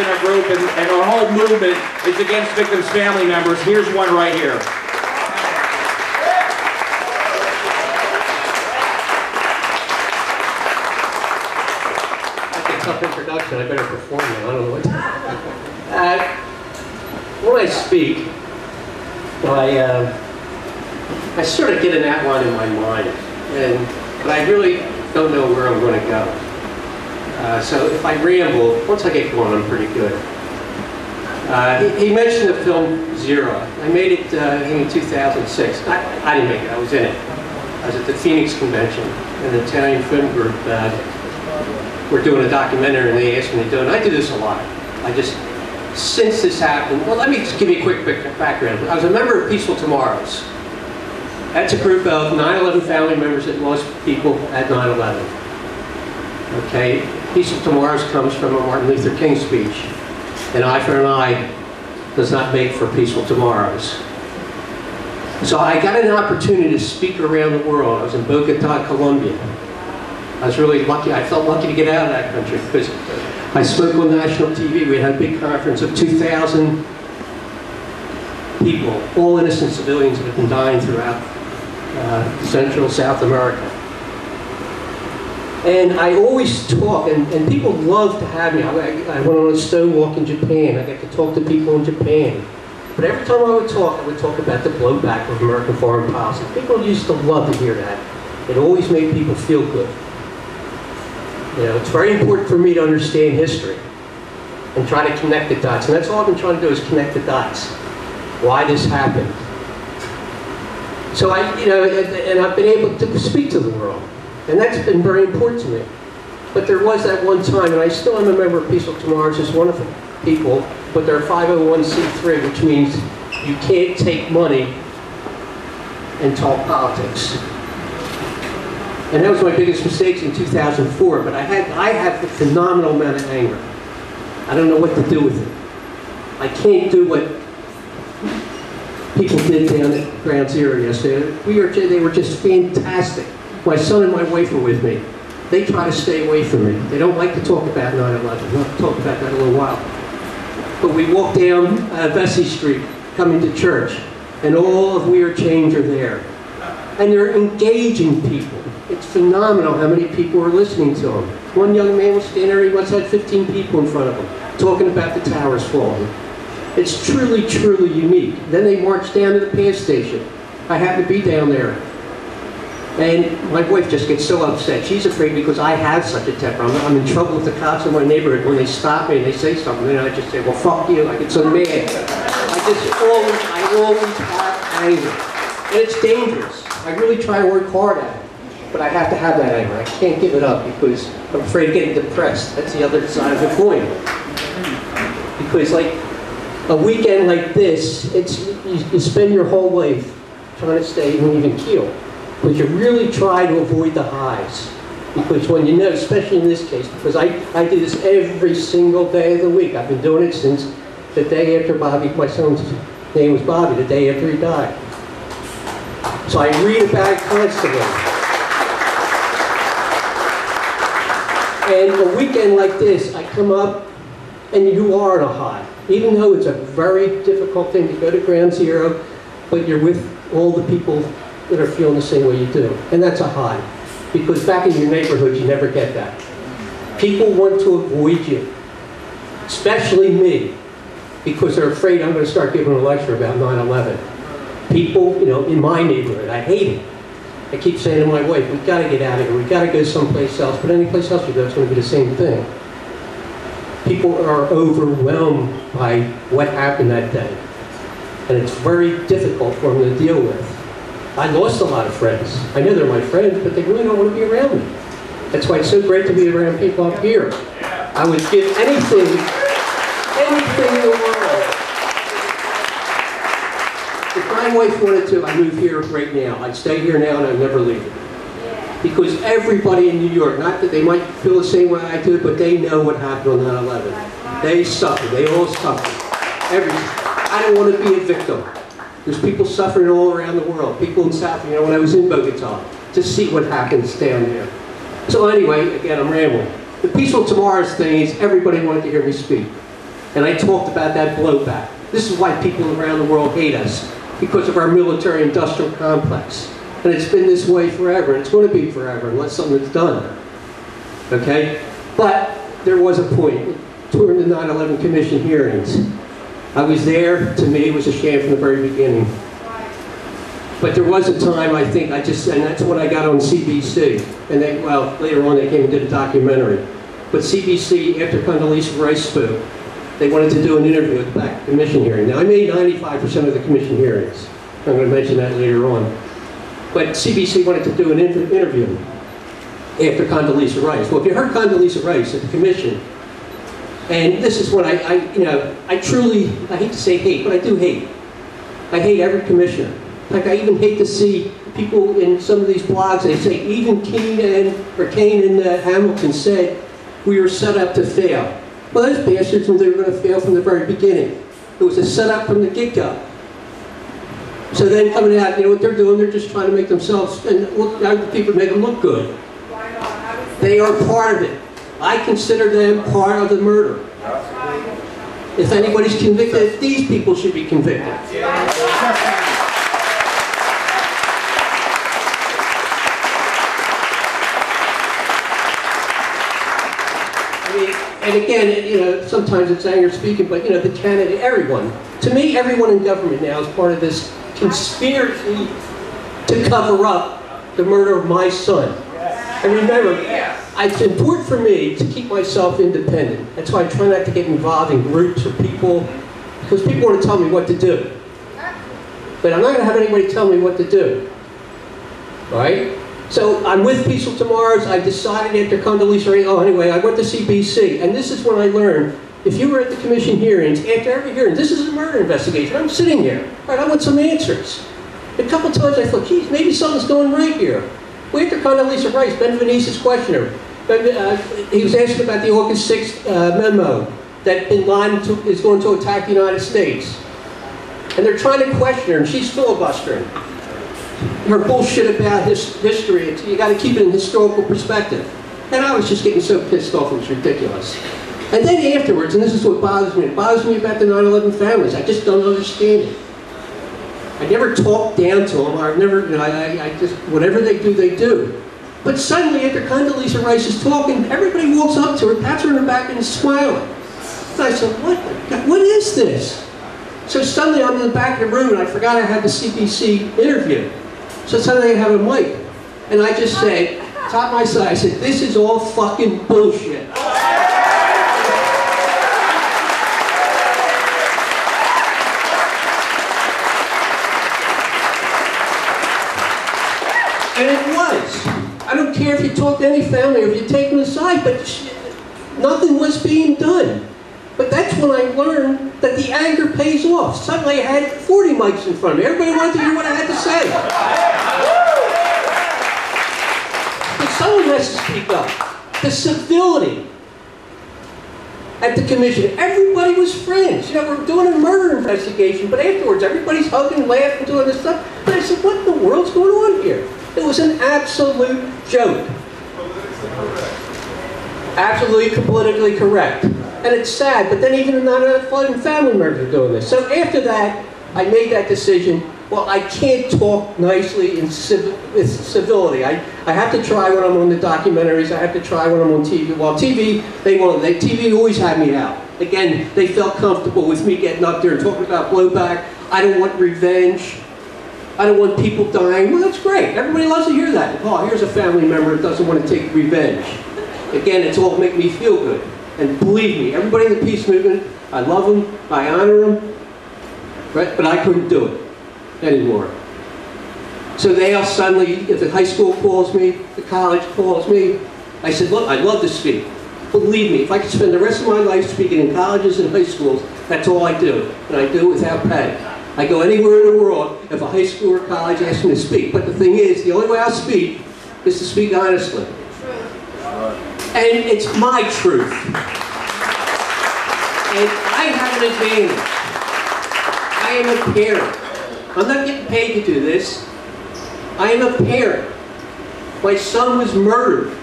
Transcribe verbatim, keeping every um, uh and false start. in our group and, and our whole movement is against victims' family members. Here's one right here. That's a tough introduction. I better perform now. I don't know what to do. Uh, when I speak, well, I, uh, I sort of get an outline in my mind, and, but I really don't know where I'm going to go. Uh, so if I ramble, once I get going, I'm pretty good. Uh, he, he mentioned the film Zero. I made it uh, in two thousand six. I, I didn't make it. I was in it. I was at the Phoenix Convention, and the Italian film group uh, were doing a documentary, and they asked me to do it. And I do this a lot. I just, since this happened, well, let me just give you a quick background. I was a member of Peaceful Tomorrows. That's a group of nine eleven family members that lost people at nine eleven. Okay, Peace of Tomorrows comes from a Martin Luther King speech. An eye for an eye does not make for peaceful tomorrows. So I got an opportunity to speak around the world. I was in Bogota, Colombia. I was really lucky. I felt lucky to get out of that country because I spoke on national T V. We had a big conference of two thousand people, all innocent civilians that have been dying throughout uh, Central South America. And I always talk, and, and people love to have me. I, I went on a stonewalk in Japan. I got to talk to people in Japan. But every time I would talk, I would talk about the blowback of American foreign policy. People used to love to hear that. It always made people feel good. You know, it's very important for me to understand history and try to connect the dots. And that's all I've been trying to do is connect the dots. Why this happened. So I, you know, and, and I've been able to speak to the world. And that's been very important to me. But there was that one time, and I still am a member of Peaceful Tomorrows, as one of the people, but they're five oh one c three, which means you can't take money and talk politics. And that was my biggest mistake in two thousand four, but I had I have a phenomenal amount of anger. I don't know what to do with it. I can't do what people did down at Ground Zero yesterday. We are, they were just fantastic. My son and my wife are with me. They try to stay away from me. They don't like to talk about nine eleven. We'll talk about that in a little while. But we walk down uh, Vesey Street, coming to church, and all of We Are Change are there. And they're engaging people. It's phenomenal how many people are listening to them. One young man was standing there, he once had fifteen people in front of him, talking about the towers falling. It's truly, truly unique. Then they marched down to the gas station. I happened to be down there. And my wife just gets so upset. She's afraid because I have such a temper. I'm, I'm in trouble with the cops in my neighborhood when they stop me and they say something. And I just say, well, fuck you. I get so mad. I just always, I always have anger. And it's dangerous. I really try to work hard at it. But I have to have that anger. I can't give it up because I'm afraid of getting depressed. That's the other side of the coin. Because like a weekend like this, it's you, you spend your whole life trying to stay on an even keel. But you really try to avoid the highs. Because when you know, especially in this case, because I, I do this every single day of the week. I've been doing it since the day after Bobby, my son's name was Bobby, the day after he died. So I read about it constantly. And a weekend like this, I come up and you are in a high. Even though it's a very difficult thing to go to Ground Zero, but you're with all the people that are feeling the same way you do. And that's a high. Because back in your neighborhood, you never get that. People want to avoid you. Especially me. Because they're afraid I'm going to start giving a lecture about nine eleven. People, you know, in my neighborhood, I hate it. I keep saying to my wife, we've got to get out of here. We've got to go someplace else. But any place else we go, it's going to be the same thing. People are overwhelmed by what happened that day. And it's very difficult for them to deal with. I lost a lot of friends. I know they're my friends, but they really don't want to be around me. That's why it's so great to be around people up here. I would give anything, anything in the world. If my wife wanted to, I'd move here right now. I'd stay here now and I'd never leave. Because everybody in New York, not that they might feel the same way I do, but they know what happened on nine eleven. They suffer. They all suffer. Every, I don't want to be a victim. There's people suffering all around the world. People in South, you know, when I was in Bogota, to see what happens down there. So anyway, again, I'm rambling. The Peaceful Tomorrows thing is everybody wanted to hear me speak. And I talked about that blowback. This is why people around the world hate us, because of our military-industrial complex. And it's been this way forever, and it's going to be forever, unless something's done. Okay? But there was a point during the nine eleven Commission hearings. I was there. To me, it was a sham from the very beginning. But there was a time, I think, I just, and that's what I got on C B C. And they, well, later on they came and did a documentary. But C B C, after Condoleezza Rice spoke, they wanted to do an interview with the commission hearing. Now, I made ninety-five percent of the commission hearings. I'm going to mention that later on. But C B C wanted to do an inter interview after Condoleezza Rice. Well, if you heard Condoleezza Rice at the commission, and this is what I, I, you know, I truly, I hate to say hate, but I do hate. I hate every commissioner. Like, I even hate to see people in some of these blogs, they say, even Kane and, or Kane and uh, Hamilton said, we were set up to fail. Well, those bastards knew they were going to fail from the very beginning. It was a setup from the get-go. So then coming out, you know what they're doing? They're just trying to make themselves, and look, other people make them look good. Why not? They are part of it. I consider them part of the murder. If anybody's convicted, these people should be convicted. Yeah. And again, you know, sometimes it's anger speaking, but you know, the candidate, everyone. To me, everyone in government now is part of this conspiracy to cover up the murder of my son. Yes. And remember, yes. It's important for me to keep myself independent. That's why I try not to get involved in groups or people, because people want to tell me what to do. But I'm not going to have anybody tell me what to do. Right? So I'm with Peaceful Tomorrows. I decided after Condoleezza Rice, oh anyway, I went to C B C, and this is when I learned, if you were at the commission hearings, after every hearing, this is a murder investigation, I'm sitting there, right, I want some answers. A couple times I thought, geez, maybe something's going right here. Well, after Condoleezza Rice, Ben Venezis questioned her. Ben, uh, he was asking about the August sixth uh, memo that bin Laden to, is going to attack the United States. And they're trying to question her, and she's filibustering. Her bullshit about his history, you got to keep it in historical perspective. And I was just getting so pissed off, it was ridiculous. And then afterwards, and this is what bothers me, it bothers me about the nine eleven families, I just don't understand it. I never talk down to them, I've never, you know, I, I just, whatever they do, they do. But suddenly, after Condoleezza Rice is talking, everybody walks up to her, pats her on her back, and is smiling. And I said, what, what is this? So suddenly, I'm in the back of the room, and I forgot I had the C B C interview. So suddenly I have a mic, and I just say, top my side, I said, this is all fucking bullshit. And it was. I don't care if you talk to any family or if you take them aside, but shit, nothing was being done. But that's when I learned that the anger pays off. Suddenly I had forty mics in front of me. Everybody wanted to hear what I had to say. But someone has to speak up. The civility at the commission. Everybody was friends. You know, we're doing a murder investigation, but afterwards everybody's hugging, laughing, doing this stuff. But I said, what in the world's going on here? It was an absolute joke. Absolutely politically correct. And it's sad, but then even another flooding family members are doing this. So after that, I made that decision. Well, I can't talk nicely in civ civility. I, I have to try when I'm on the documentaries. I have to try when I'm on T V. Well, T V, they won't. They, T V always had me out. Again, they felt comfortable with me getting up there and talking about blowback. I don't want revenge. I don't want people dying. Well, that's great. Everybody loves to hear that. Oh, here's a family member that doesn't want to take revenge. Again, it's all make me feel good. And believe me, everybody in the peace movement, I love them, I honor them, right? But I couldn't do it anymore. So they all suddenly, if the high school calls me, the college calls me, I said, look, I'd love to speak. Believe me, if I could spend the rest of my life speaking in colleges and high schools, that's all I do. And I do it without pay. I go anywhere in the world if a high school or college asks me to speak. But the thing is, the only way I speak is to speak honestly. And it's my truth. And I have an advantage. I am a parent. I'm not getting paid to do this. I am a parent. My son was murdered